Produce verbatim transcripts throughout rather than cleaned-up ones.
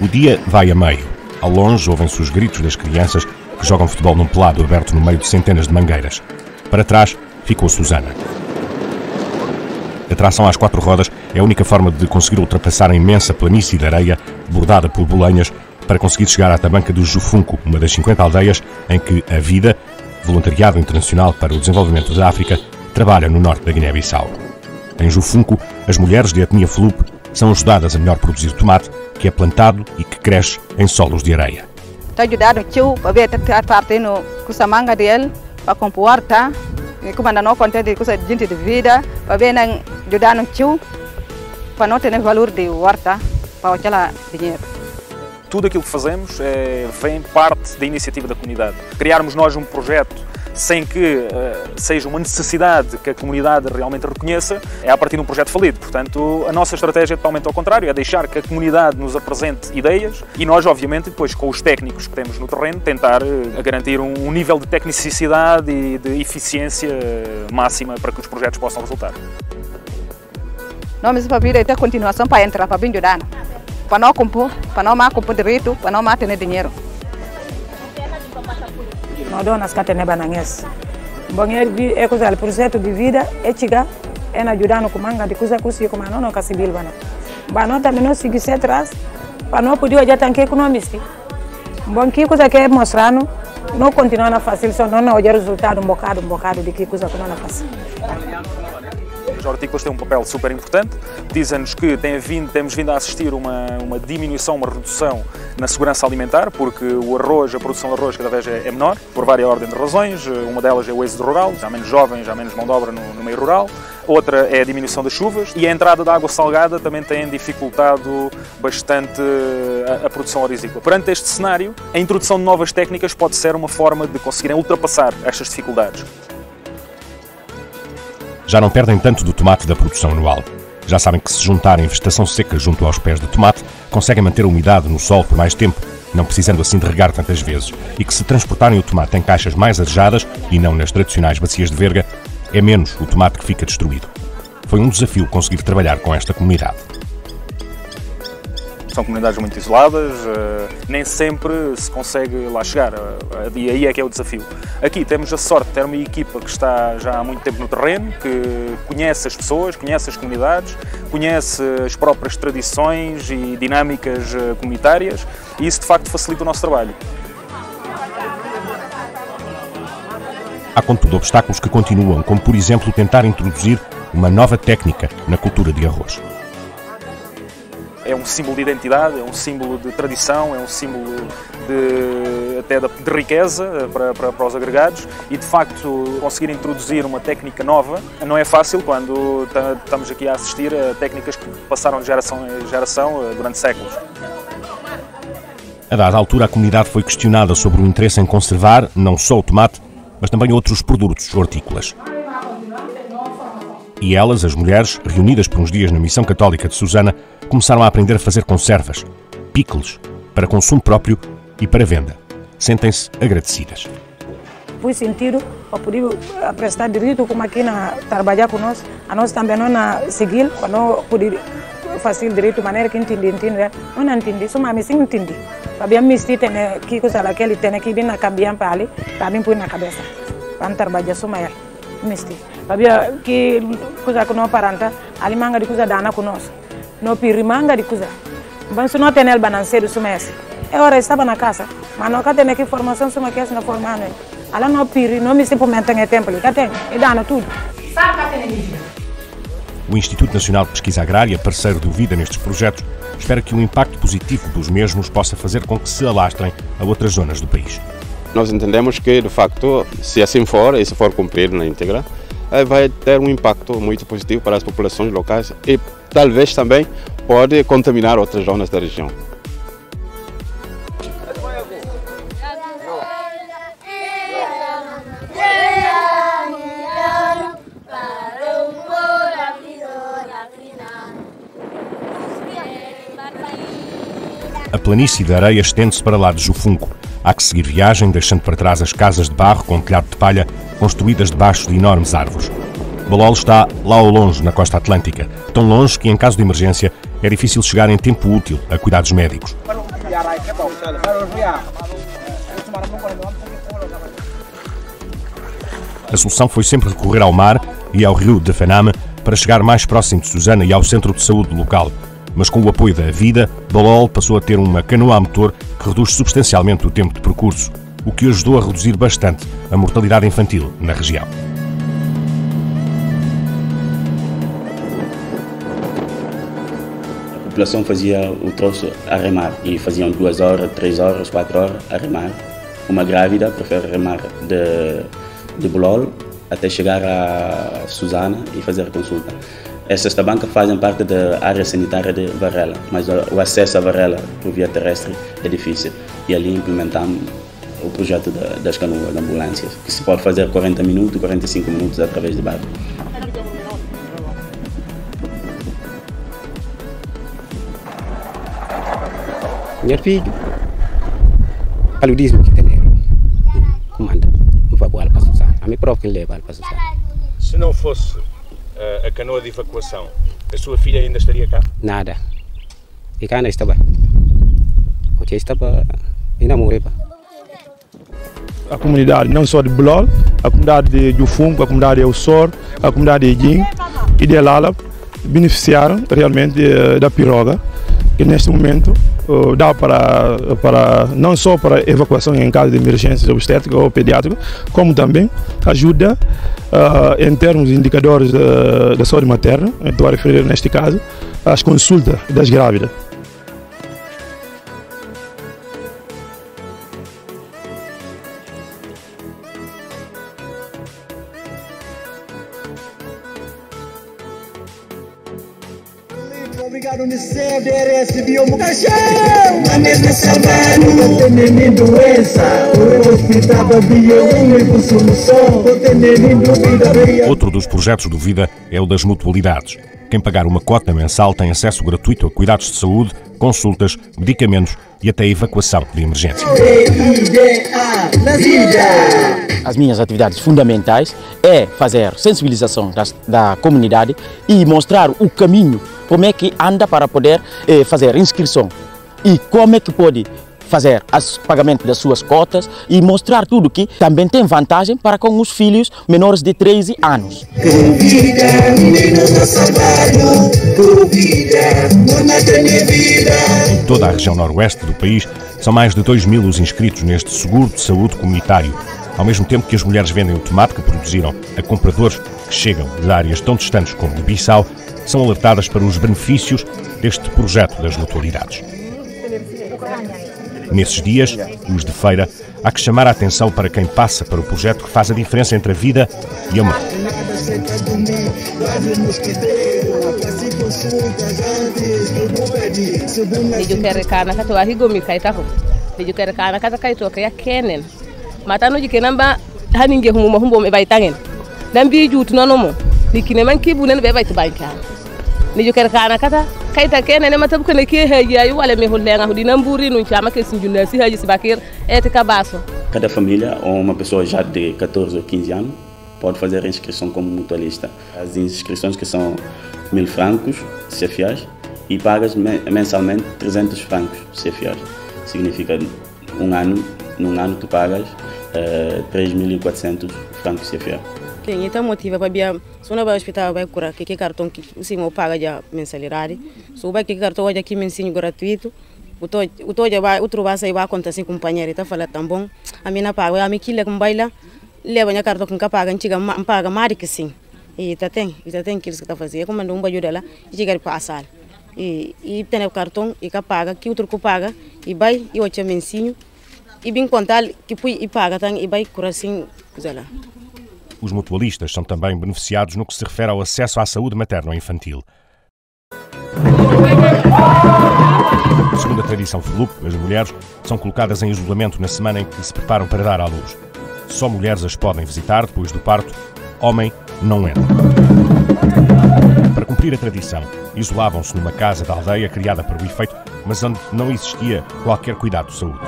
O dia vai a meio. Ao longe, ouvem-se os gritos das crianças que jogam futebol num pelado aberto no meio de centenas de mangueiras. Para trás, ficou Susana. A tração às quatro rodas é a única forma de conseguir ultrapassar a imensa planície de areia bordada por bolenhas para conseguir chegar à tabanca do Jufunco, uma das cinquenta aldeias em que a Vida, Voluntariado Internacional para o Desenvolvimento da África, trabalha no norte da Guiné-Bissau. Em Jufunco, as mulheres de etnia Flup são ajudadas a melhor produzir tomate, que é plantado e que cresce em solos de areia. Está ajudado o tio para ver a parte no cusamanga dele, para compor, tá? E como ainda não contente com essa gente de vida, para ver ajudar o tio para não ter valor de horta, para aquela dinheiro. Tudo aquilo que fazemos é, vem parte da iniciativa da comunidade. Criarmos nós um projeto sem que uh, seja uma necessidade que a comunidade realmente reconheça, é a partir de um projeto falido. Portanto, a nossa estratégia é totalmente ao contrário, é deixar que a comunidade nos apresente ideias e nós, obviamente, depois com os técnicos que temos no terreno, tentar uh, garantir um, um nível de tecnicidade e de eficiência máxima para que os projetos possam resultar. Não me para vir até a continuação para entrar, para vir ajudar, para não compor, para não mais compor direito, para não mais ter dinheiro. Nós donas que temos bananhas, banheiro é coisa, o projeto de vida é chegar, é ajudar no comanga de coisa que como não não conseguiu banana, banana também não se guia atrás, para não poder já tanque economista, bom que coisa que é mostrando, não continua na fácil, só não não olhar o resultado um bocado um bocado de que coisa que não na fácil. Os hortícolas têm um papel super importante, dizem-nos que tem vindo, temos vindo a assistir uma, uma diminuição, uma redução na segurança alimentar, porque o arroz, a produção de arroz cada vez é menor, por várias ordens de razões, uma delas é o êxodo rural, há menos jovens, há menos mão de obra no, no meio rural, outra é a diminuição das chuvas e a entrada da água salgada também tem dificultado bastante a, a produção hortícola. Perante este cenário, a introdução de novas técnicas pode ser uma forma de conseguirem ultrapassar estas dificuldades. Já não perdem tanto do tomate da produção anual. Já sabem que se juntarem vegetação seca junto aos pés do tomate, conseguem manter a umidade no sol por mais tempo, não precisando assim de regar tantas vezes, e que se transportarem o tomate em caixas mais arejadas e não nas tradicionais bacias de verga, é menos o tomate que fica destruído. Foi um desafio conseguir trabalhar com esta comunidade. São comunidades muito isoladas, nem sempre se consegue lá chegar, e aí é que é o desafio. Aqui temos a sorte de ter uma equipa que está já há muito tempo no terreno, que conhece as pessoas, conhece as comunidades, conhece as próprias tradições e dinâmicas comunitárias, e isso de facto facilita o nosso trabalho. Há contudo obstáculos que continuam, como por exemplo tentar introduzir uma nova técnica na cultura de arroz. É um símbolo de identidade, é um símbolo de tradição, é um símbolo de, até de, de riqueza para, para, para os agregados e, de facto, conseguir introduzir uma técnica nova não é fácil quando estamos aqui a assistir a técnicas que passaram de geração em geração durante séculos. A dada altura, a comunidade foi questionada sobre o interesse em conservar não só o tomate, mas também outros produtos hortícolas. E elas, as mulheres, reunidas por uns dias na Missão Católica de Susana, começaram a aprender a fazer conservas, picles, para consumo próprio e para venda. Sentem-se agradecidas. Fui sentir para poder prestar direito como aqui na trabalhar conosco. A nós também não na seguir, para não poder fazer direito de maneira que entender, entender. Não não entendi, só mas sim entendi. Também me senti que coisa aquele tem que vir na cabeça para ali, também põe na cabeça. Para trabalhar só mais. Misti, babia que coisa que não paranta, ali manga de coisa dana conosco, não piri manga de coisa, mas não tem el balanceiro sumesso. É hora estava na casa, mas não tem que formação suma que é na formando, ali não piri, não me se pumenta em tempo, que tem, é dana tudo. O Instituto Nacional de Pesquisa Agrária, parceiro do Vida nestes projetos, espera que o impacto positivo dos mesmos possa fazer com que se alastrem a outras zonas do país. Nós entendemos que, de facto, se assim for, e se for cumprido na íntegra, vai ter um impacto muito positivo para as populações locais e talvez também pode contaminar outras zonas da região. A planície da areia estende-se para lá de Jufunco. Há que seguir viagem, deixando para trás as casas de barro com telhado de palha, construídas debaixo de enormes árvores. Bolol está lá ao longe, na costa atlântica, tão longe que, em caso de emergência, é difícil chegar em tempo útil a cuidados médicos. A solução foi sempre recorrer ao mar e ao rio de Faname para chegar mais próximo de Susana e ao centro de saúde local. Mas com o apoio da Vida, Bolol passou a ter uma canoa a motor que reduz substancialmente o tempo de percurso, o que ajudou a reduzir bastante a mortalidade infantil na região. A população fazia o troço a remar e faziam duas horas, três horas, quatro horas a remar. Uma grávida prefere remar de, de Bolol até chegar a Susana e fazer a consulta. Essas tabancas fazem parte da área sanitária de Varela, mas o acesso a Varela por via terrestre é difícil. E ali implementamos o projeto das canoas, das ambulâncias, que se pode fazer quarenta minutos, quarenta e cinco minutos através de barco. Minha filha, paludismo que tem, comanda, não vai para a Susana. A minha prova que leva para a Susana. Se não fosse a canoa de evacuação, a sua filha ainda estaria cá? Nada. E cá não estava. Porque estava ainda morreu. A comunidade, não só de Bolol, a comunidade de Jufung, a comunidade de Sor, a comunidade de Jim e de Alalap beneficiaram realmente da piroga, que neste momento dá para, para, não só para evacuação em caso de emergências obstétricas ou pediátricas, como também ajuda uh, em termos de indicadores da, da saúde materna, estou a referir neste caso, às consultas das grávidas. Obrigado, Unicef, D R S, Biomucaixão. A mesma salvando, não tem nem doença. O hospital é único solução. Não tem nem dúvida. Outro dos projetos do Vida é o das mutualidades. Quem pagar uma cota mensal tem acesso gratuito a cuidados de saúde, consultas, medicamentos e até evacuação de emergência. As minhas atividades fundamentais é fazer sensibilização das, da comunidade e mostrar o caminho, como é que anda para poder eh, fazer inscrição e como é que pode fazer o pagamento das suas cotas e mostrar tudo que também tem vantagem para com os filhos menores de treze anos. Em toda a região noroeste do país, são mais de dois mil os inscritos neste seguro de saúde comunitário, ao mesmo tempo que as mulheres vendem o tomate que produziram a compradores que chegam de áreas tão distantes como Guiné-Bissau, são alertadas para os benefícios deste projeto das mutualidades. Nesses dias, os de feira, há que chamar a atenção para quem passa para o projeto que faz a diferença entre a vida e a morte. Cada família ou uma pessoa já de catorze ou quinze anos pode fazer a inscrição como mutualista. As inscrições que são mil francos C F R e pagas mensalmente trezentos francos C F R. Significa um ano, num ano tu pagas uh, três mil e quatrocentos francos C F R. Sim, então motiva para se não vai ao hospital vai curar que cartão que o senhor paga já mensalidade, se o que cartão hoje aqui mensinho gratuito, o todo o todo vai outro vai sair vai contar assim companheiro está falando tão bom, a minha paga a minha quilha com baila leva minha cartão com que paga antiga paga mais que sim, e tá tem e tá tem que eles que tá fazendo como não vai ajudar lá e chegar para assar e e tem o cartão e que paga que outro que paga e vai e hoje mensinho e bem contar que põe e paga tang e vai curar assim coisa lá. Os mutualistas são também beneficiados no que se refere ao acesso à saúde materno-infantil. Segundo a tradição Falupo, as mulheres são colocadas em isolamento na semana em que se preparam para dar à luz. Só mulheres as podem visitar depois do parto, homem não entra. Para cumprir a tradição, isolavam-se numa casa da aldeia criada para o efeito, mas onde não existia qualquer cuidado de saúde.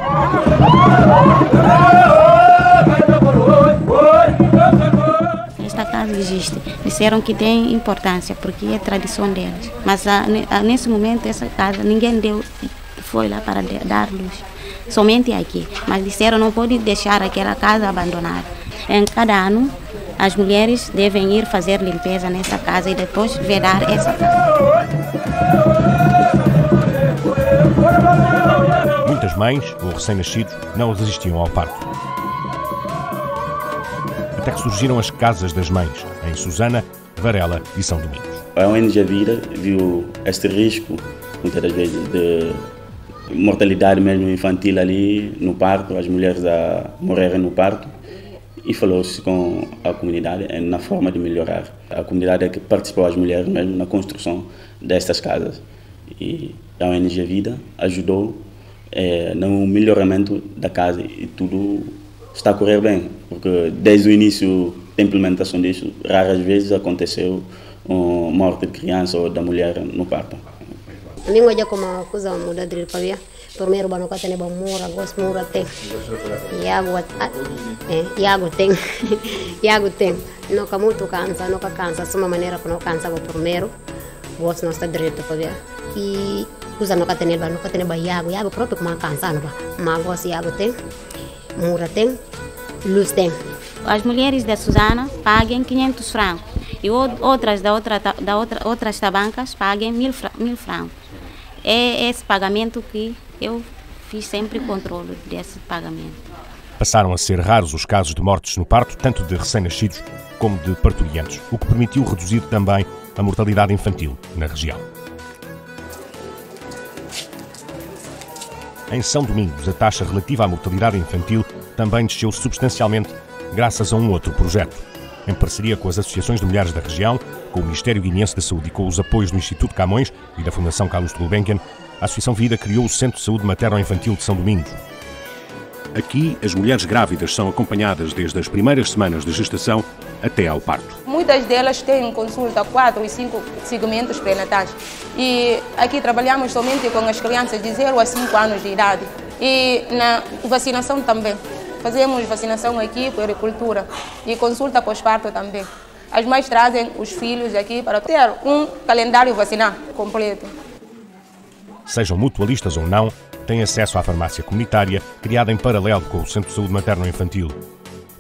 Esta casa existe. Disseram que tem importância, porque é a tradição deles. Mas nesse momento, essa casa, ninguém deu, foi lá para dar luz. Somente aqui. Mas disseram que não pode deixar aquela casa abandonada. Em cada ano, as mulheres devem ir fazer limpeza nessa casa e depois vedar essa casa. Muitas mães ou recém-nascidos não resistiam ao parto. Até que surgiram as casas das mães, em Susana, Varela e São Domingos. A O N G Vida viu este risco, muitas das vezes, de mortalidade mesmo infantil ali no parto, as mulheres a morrerem no parto, e falou-se com a comunidade na forma de melhorar. A comunidade é que participou, as mulheres mesmo, na construção destas casas, e a O N G Vida ajudou é, no melhoramento da casa, e tudo está a correr bem, porque desde o início da implementação disso, raras vezes aconteceu uma morte de criança ou da mulher no parto. Ninguém como a coisa muda de pavia, primeiro banho que tem bamura, gosto mura tem, e água, e água tem, e água tem, não que muito cansa, não que cansa, só uma maneira que não cansa o primeiro, gosto não está direito pavia, e coisa não que tem banho que tem banho água, água próprio que não cansa não, mas gosto de água tem, mura tem, luz tem. As mulheres da Susana pagam quinhentos francos e outras da outra da outra outras tabancas pagam mil mil francos. É esse pagamento que eu fiz sempre controle desse pagamento. Passaram a ser raros os casos de mortes no parto, tanto de recém-nascidos como de parturientes, o que permitiu reduzir também a mortalidade infantil na região. Em São Domingos, a taxa relativa à mortalidade infantil também desceu substancialmente graças a um outro projeto. Em parceria com as associações de mulheres da região, com o Ministério Guineense da Saúde e com os apoios do Instituto Camões e da Fundação Carlos, a Associação Vida criou o Centro de Saúde Materno-Infantil de São Domingos. Aqui, as mulheres grávidas são acompanhadas desde as primeiras semanas de gestação até ao parto. Muitas delas têm consulta quatro e cinco segmentos pré-natais. E aqui trabalhamos somente com as crianças de zero a cinco anos de idade. E na vacinação também. Fazemos vacinação aqui, puericultura e consulta pós-parto também. As mães trazem os filhos aqui para ter um calendário vacinar completo. Sejam mutualistas ou não, têm acesso à farmácia comunitária, criada em paralelo com o Centro de Saúde Materno-Infantil.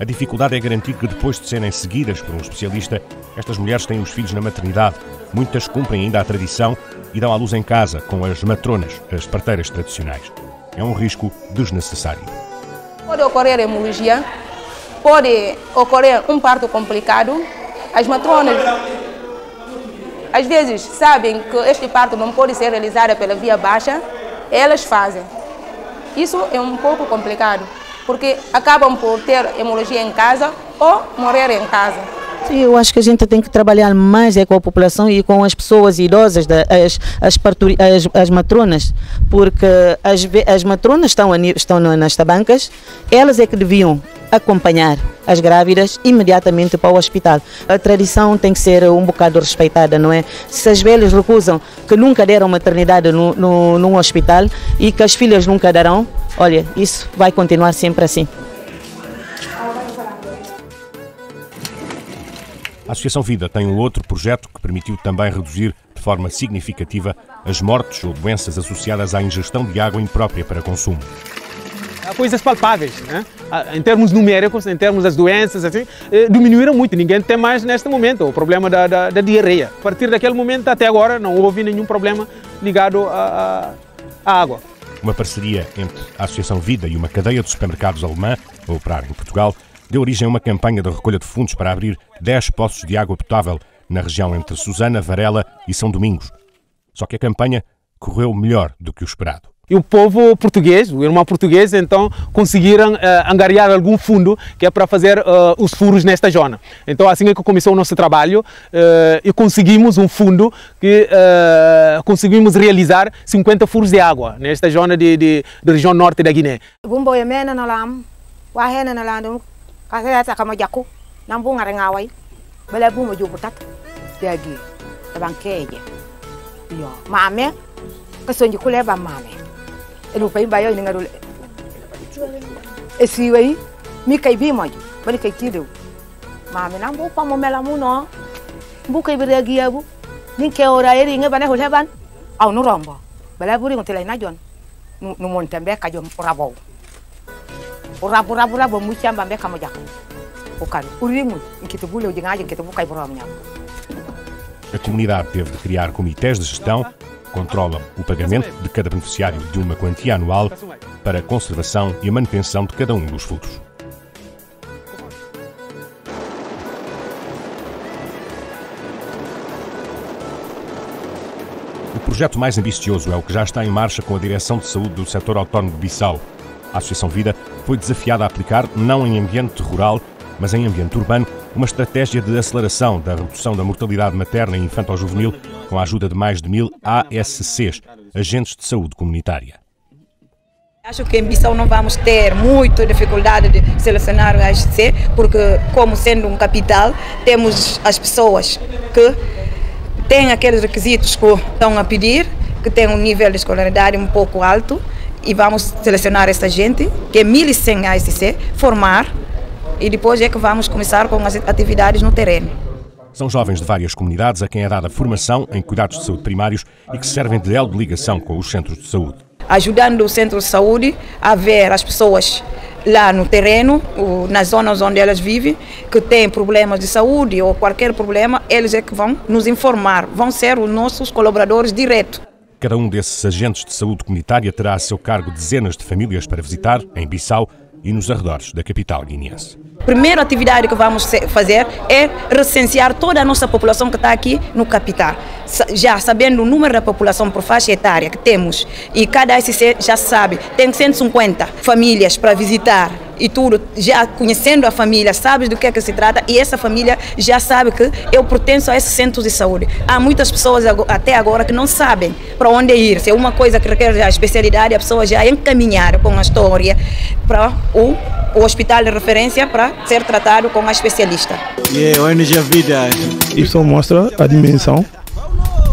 A dificuldade é garantir que, depois de serem seguidas por um especialista, estas mulheres têm os filhos na maternidade. Muitas cumprem ainda a tradição e dão à luz em casa, com as matronas, as parteiras tradicionais. É um risco desnecessário. Pode ocorrer hemorragia, pode ocorrer um parto complicado. As matronas, às vezes, sabem que este parto não pode ser realizado pela via baixa, elas fazem. Isso é um pouco complicado, porque acabam por ter hemorragia em casa ou morrer em casa. Sim, eu acho que a gente tem que trabalhar mais é com a população e com as pessoas idosas, as, as, parturi, as, as matronas, porque as, as matronas estão, estão nas tabancas, elas é que deviam acompanhar as grávidas imediatamente para o hospital. A tradição tem que ser um bocado respeitada, não é? Se as velhas recusam que nunca deram maternidade no, no, num hospital e que as filhas nunca darão, olha, isso vai continuar sempre assim. A Associação Vida tem um outro projeto que permitiu também reduzir de forma significativa as mortes ou doenças associadas à ingestão de água imprópria para consumo. Há coisas palpáveis, né? Em termos numéricos, em termos das doenças, assim, diminuíram muito. Ninguém tem mais neste momento o problema da, da, da diarreia. A partir daquele momento até agora não houve nenhum problema ligado à, à água. Uma parceria entre a Associação Vida e uma cadeia de supermercados alemã, a operar em Portugal, deu origem a uma campanha de recolha de fundos para abrir dez poços de água potável na região entre Susana, Varela e São Domingos. Só que a campanha correu melhor do que o esperado. E o povo português, o irmão português, então conseguiram uh, angariar algum fundo que é para fazer uh, os furos nesta zona. Então assim é que começou o nosso trabalho uh, e conseguimos um fundo que uh, conseguimos realizar cinquenta furos de água nesta zona de, de, de região norte da Guiné. Ele vai embora e ninguém vai. Esse aí, me cai bem mais, vai cair tudo. Mas não vou para o meu não, vou cair para aqui eu, nem que hora ele ninguém vai nem olhar ban, ao no rombo, vai por aí não tem lá nada não, não monta bem caiu o rabo, o rabo rabo rabo muito chama bem como já, o cara, o ringo, em que tu bule o dinheiro, em que tu vai cair para o meu. A comunidade teve de criar comitês de gestão. Controla o pagamento de cada beneficiário de uma quantia anual para a conservação e a manutenção de cada um dos furos. O projeto mais ambicioso é o que já está em marcha com a Direção de Saúde do Setor Autónomo de Bissau. A Associação Vida foi desafiada a aplicar, não em ambiente rural, mas em ambiente urbano, uma estratégia de aceleração da redução da mortalidade materna e infanto-juvenil com a ajuda de mais de mil A S Cs, agentes de saúde comunitária. Acho que em Bissau não vamos ter muita dificuldade de selecionar o A S C, porque como sendo um capital, temos as pessoas que têm aqueles requisitos que estão a pedir, que têm um nível de escolaridade um pouco alto, e vamos selecionar essa gente, que é mil e cem A S C, formar, e depois é que vamos começar com as atividades no terreno. São jovens de várias comunidades a quem é dada formação em cuidados de saúde primários e que servem de elo de ligação com os centros de saúde. Ajudando o centro de saúde a ver as pessoas lá no terreno, nas zonas onde elas vivem, que têm problemas de saúde ou qualquer problema, eles é que vão nos informar, vão ser os nossos colaboradores diretos. Cada um desses agentes de saúde comunitária terá a seu cargo dezenas de famílias para visitar em Bissau e nos arredores da capital guineense. A primeira atividade que vamos fazer é recensear toda a nossa população que está aqui no capital, já sabendo o número da população por faixa etária que temos, e cada A S C já sabe, tem cento e cinquenta famílias para visitar e tudo, já conhecendo a família, sabes do que é que se trata e essa família já sabe que eu pertenço a esse centro de saúde. Há muitas pessoas até agora que não sabem para onde ir, se é uma coisa que requer a especialidade, a pessoa já é encaminhada com a história para o o hospital de referência para ser tratado com a especialista. Isso mostra a dimensão,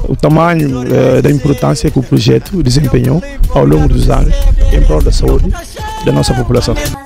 o tamanho eh, da importância que o projeto desempenhou ao longo dos anos em prol da saúde da nossa população.